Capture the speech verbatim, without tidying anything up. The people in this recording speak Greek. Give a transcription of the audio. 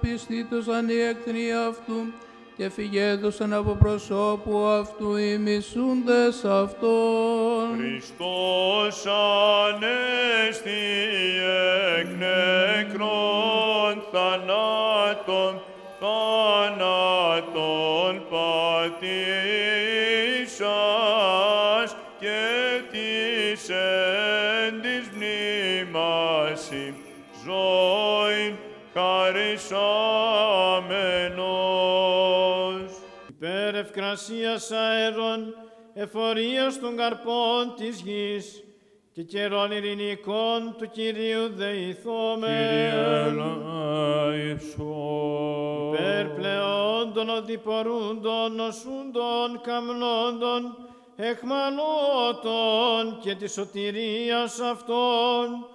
Πιστήτως ανιέκθνοι αυτού και φυγέδωσαν από προσώπου αυτού οι μισούντες αυτών. Χριστός ανέστη εκ νεκρών, θανάτων, θανάτων πατήσας και της εν της μνήμασιν ζωήν χαρισόμενος. Υπέρ ευκρασίας αέρων, εφορίας των καρπών της γης και καιρών ειρηνικών του Κυρίου δεηθόμεν. Κύριε ελέησον. Υπέρ πλεόντων, οδηπορούντων, νοσούντων, καμνώντων, εχμαλώτων και της σωτηρίας αυτών,